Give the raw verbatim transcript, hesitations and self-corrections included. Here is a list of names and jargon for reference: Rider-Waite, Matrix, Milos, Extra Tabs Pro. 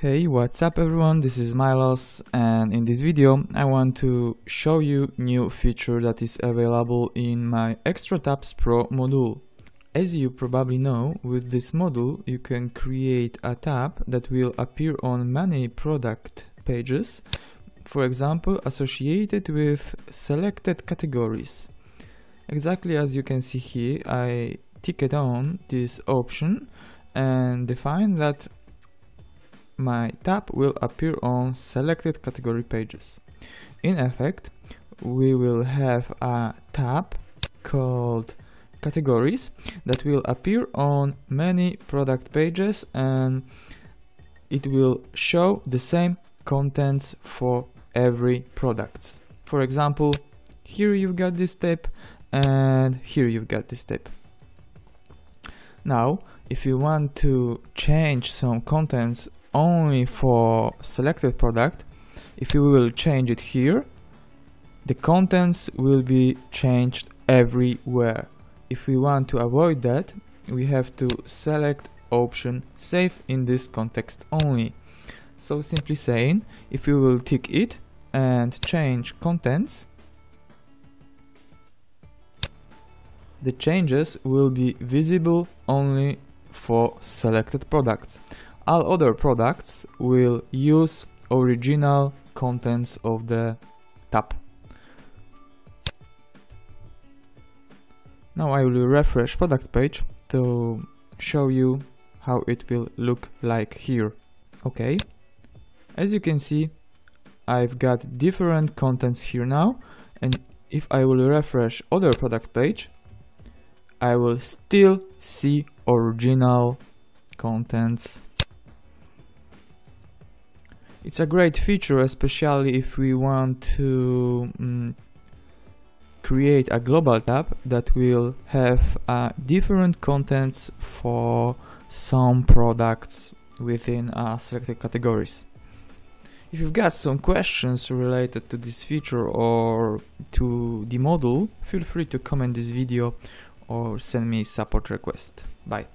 Hey, what's up everyone, this is Milos, and in this video I want to show you new feature that is available in my Extra Tabs Pro module. As you probably know, with this module you can create a tab that will appear on many product pages, for example associated with selected categories. Exactly as you can see here, I ticked on this option and define that my tab will appear on selected category pages. In effect, we will have a tab called categories that will appear on many product pages, and it will show the same contents for every product. For example, here you've got this tab and here you've got this tab. Now, if you want to change some contents only for selected product, if you will change it here, the contents will be changed everywhere. If we want to avoid that, we have to select option save in this context only. So simply saying, if you will tick it and change contents, the changes will be visible only for selected products. All other products will use original contents of the tab. Now I will refresh product page to show you how it will look like here. Okay, as you can see, I've got different contents here now, and if I will refresh other product page, I will still see original contents. It's a great feature, especially if we want to mm, create a global tab that will have uh, different contents for some products within uh, selected categories. If you've got some questions related to this feature or to the module, feel free to comment this video or send me a support request. Bye.